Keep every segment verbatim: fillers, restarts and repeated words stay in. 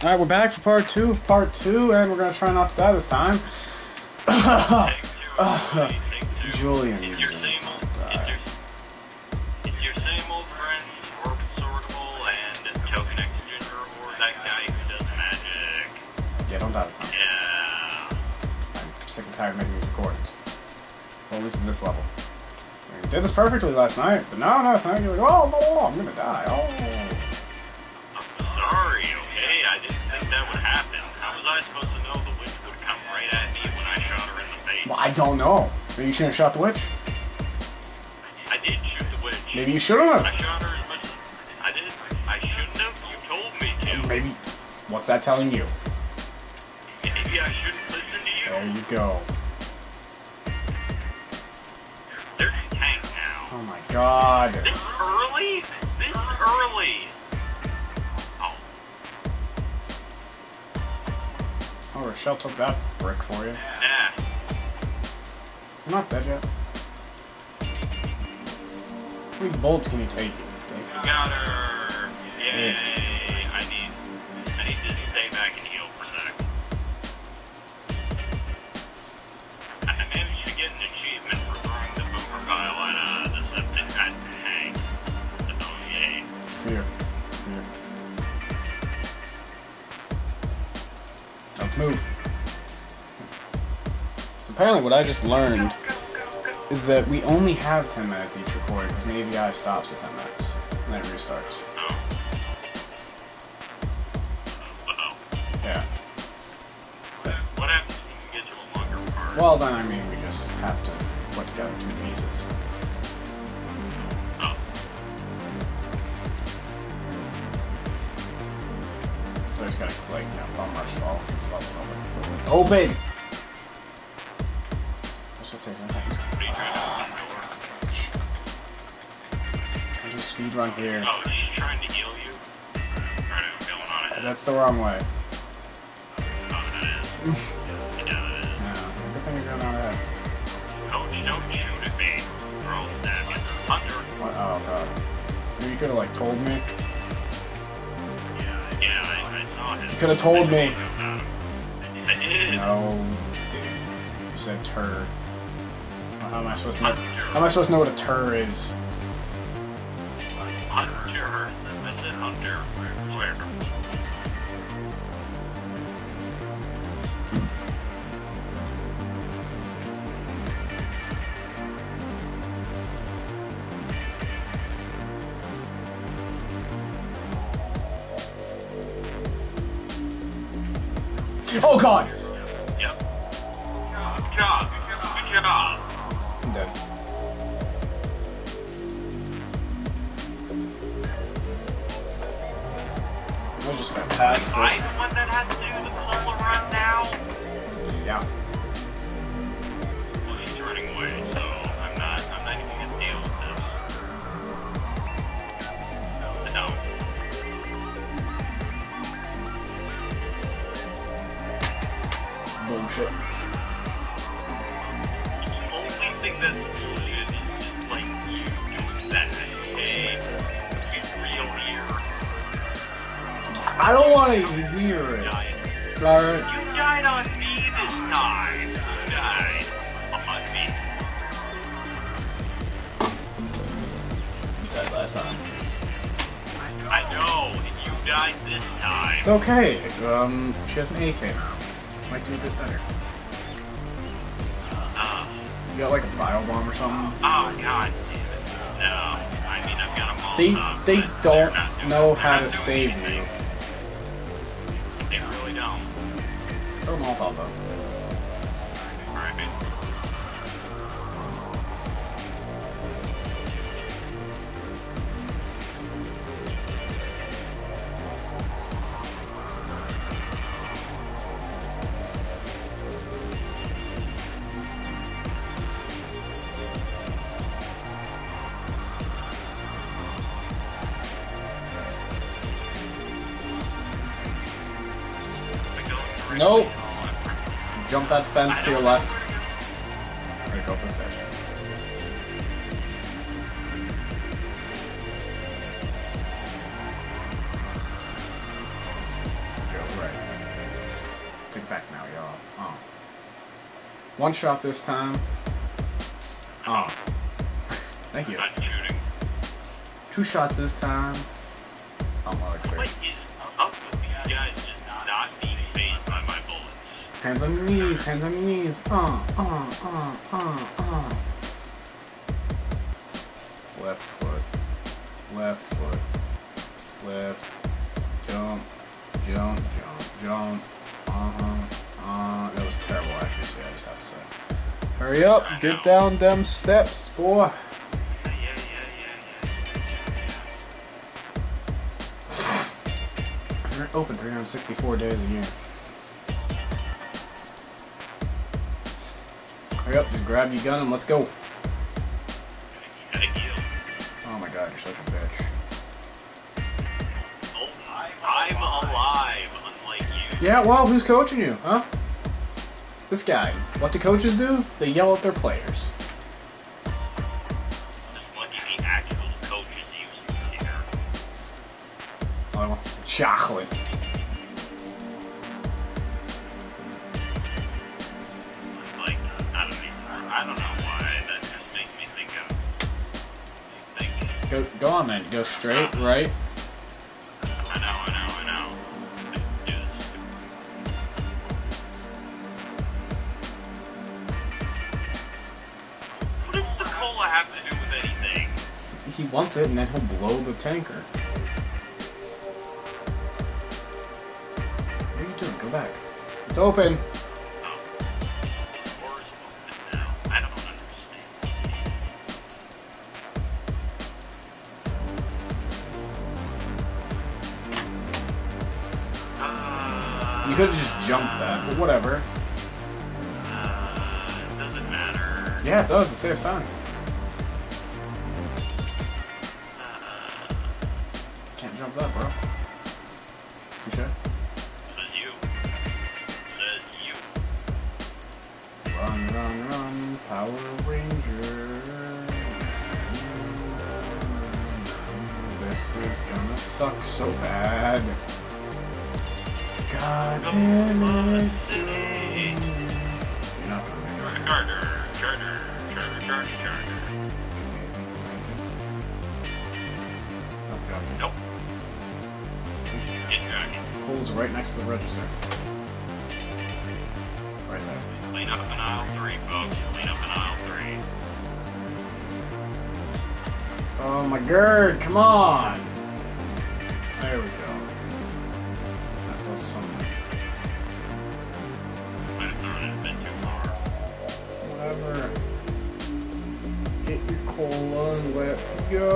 All right, we're back for part two, part two, and we're gonna try not to die this time. uh, Julian, you didn't die. It's your same old friend, Orbit Sortable, and Token X Junior, or that guy who does magic. Yeah, don't die this time. Yeah. I'm sick and tired of making these recordings. Well, at least in this level. We did this perfectly last night, but now, no, thank you. Like, oh, no, oh, I'm gonna die. Oh. I don't know. Maybe you shouldn't have shot the witch? I did shoot the witch. Maybe you shouldn't have. I shot her as much as I did. I shouldn't have. You told me to. Maybe. What's that telling you? Maybe I shouldn't listen to you. There you go. There's a tank now. Oh my god. This early? This early? Oh. Oh, Rochelle took that brick for you. Yeah. I'm not dead yet. How many bolts can you take? I got her! Yay! I need, I need to stay back and heal for a second. I managed to get an achievement for throwing the boomer vial at a deceptive at the tank. Oh, yay. Fear. Fear. Don't move. Apparently what I just learned is that we only have ten minutes each recording because an A V I stops at ten minutes and then it restarts. Uh-oh. Yeah. What happens if you can get to a longer part? Well, then I mean we just have to put together two pieces. Oh. So I just gotta like, you know, bum rush all these levels over. Open! I just speed run here. Oh, he's trying to heal you. Right, that's the wrong way. Oh, that is. Yeah, it is. No, good thing you're going on ahead. Coach, don't shoot at me. We're all stabbed. What? Oh, God. Maybe you could have, like, told me. Yeah, yeah, I, I saw it. You could have told me. I did. No, you didn't. You said turd. How am I supposed to know? How am I supposed to know what a tur is? Hunter, that's it, hunter. Where? Oh God! Yep. Good job. Good job. I'm dead. We're just gonna pass this. Am I the one that has to do the polar run now? Yeah. Well, he's running away, so I'm not, I'm not even gonna deal with this. No, no. Bullshit. That's bullshit is like you doing that. Hey, it's real here. I don't want to hear it. You died. You died on me this time. You died on me. You died last time. I know. You died this time. It's okay. Um, she has an A K now. Might make this better. You got like a bio bomb or something? Oh god damn it. No. I mean I've got a bomb. They up, they don't doing, know how to save anything. You. They really don't. Throw them all out though. Alright. Nope. Jump that fence to your left. I'm gonna go up the stairs. Go One shot this time. Oh. Thank you. Two shots this time. Oh, my hands on your knees, hands on your knees. Uh, uh, uh, uh, uh. Left foot, left foot, left. Jump, jump, jump, jump. Uh huh. Uh, that was terrible accuracy, I just have to say. Hurry up, get down them steps, boy. They're open three hundred sixty-four days a year. Hurry up, just grab your gun and let's go. Oh my god, you're such a bitch. Oh, I'm alive, unlike you. Yeah, well, who's coaching you, huh? This guy. What do coaches do? They yell at their players. What do the actual coaches use here? Oh, I want some chocolate. I don't know why, that just makes me think of... Think. Go, go on then, go straight, uh, right? I know, I know, I know. Yes. What does the cola have to do with anything? He wants it and then he'll blow the tanker. What are you doing? Go back. It's open! You could have just jumped that, but whatever. Uh, it doesn't matter. Yeah, it does. It saves time. Uh, Can't jump that, bro. You sure? Says you. Says you. Run, run, run, Power Ranger. This is gonna suck so bad. God damn it. You're not going to Charger, charger, charger, charger, charger. Nope. Nope. Cole's right next to the register. Right there. Clean up in aisle three, folks. Clean up in aisle three. Oh my god, come on! There we go. Something. Might have thrown it a bit too far. Whatever. Get your cola and let's go.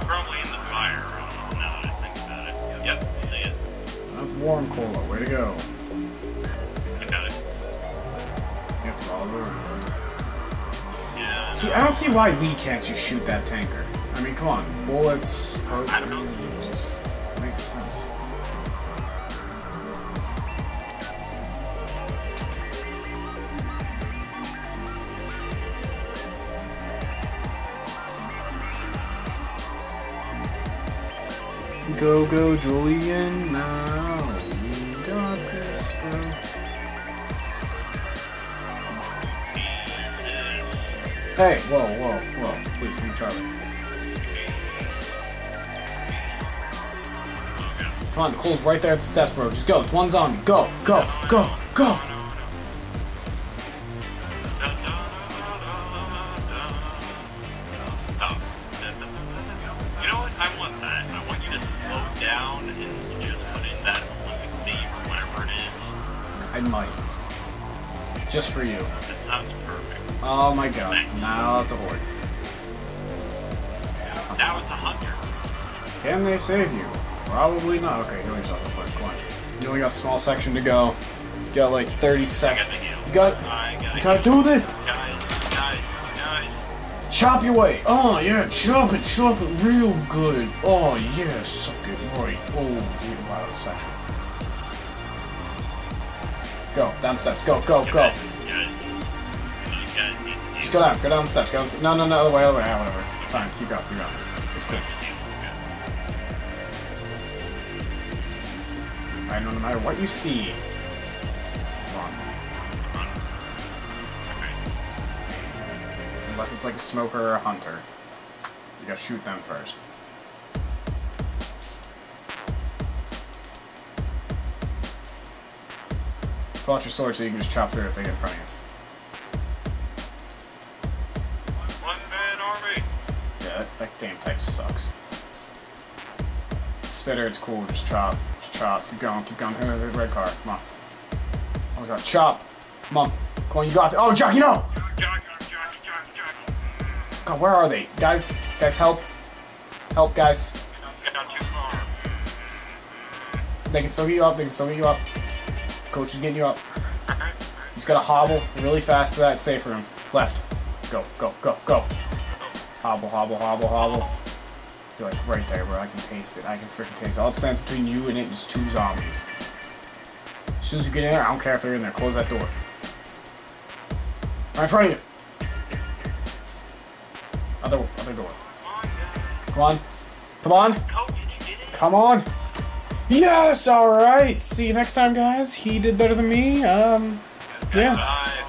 Probably in the fire. I don't know now that I think about it. Yep, you see it. That's warm cola. Way to go. I got it. You have to roll it around. Yeah. See, I don't see why we can't just shoot that tanker. I mean, come on. Bullets, parts, I don't know. It just makes sense. Go, go, Julian, now you got this, bro. Hey, whoa, whoa, whoa, please, me Charlie. Come on, Cole's right there at the steps, bro. Just go, it's one zombie. Go, go, go, go! I might. Just for you. That sounds perfect. Oh my god. Now it's a horde. Yeah, that was a hunter. Can they save you? Probably not. Okay, heal yourself real quick. Come on. You only got a small section to go. You got like thirty seconds. You got gotta You gotta do this! Guys, guys, guys. Chop your way! Oh yeah, chop it, chop it real good. Oh yeah, suck it right. Oh dude, wow, that was sexual. Go, down steps, go, go, go. Guys, just go down, go down steps, go down. No, no, no, other way, other way, ah, whatever. Fine, keep going, keep going. It's good. Alright, no matter what you see, run. unless it's like a smoker or a hunter. You gotta shoot them first. Pull out your sword so you can just chop through if they get in front of you. One-man army! Yeah, that, that game type sucks. Spitter, it's cool, just chop, just chop, keep going, keep going, the red car, come on. Oh my god, chop! Come on, come on, you got this. Oh, Jockey, no! God, where are they? Guys, guys, help. Help, guys. They can still get you up, they can still get you up. Coach is getting you up. You just gotta hobble really fast to that safe room. Left. Go, go, go, go. Hobble, hobble, hobble, hobble. You're like right there, bro. I can taste it. I can freaking taste it. All that stands between you and it is two zombies. As soon as you get in there, I don't care if they're in there. Close that door. Right in front of you. Other, other door. Come on. Come on. Come on. Yes, alright. See you next time, guys. He did better than me. Um, yeah.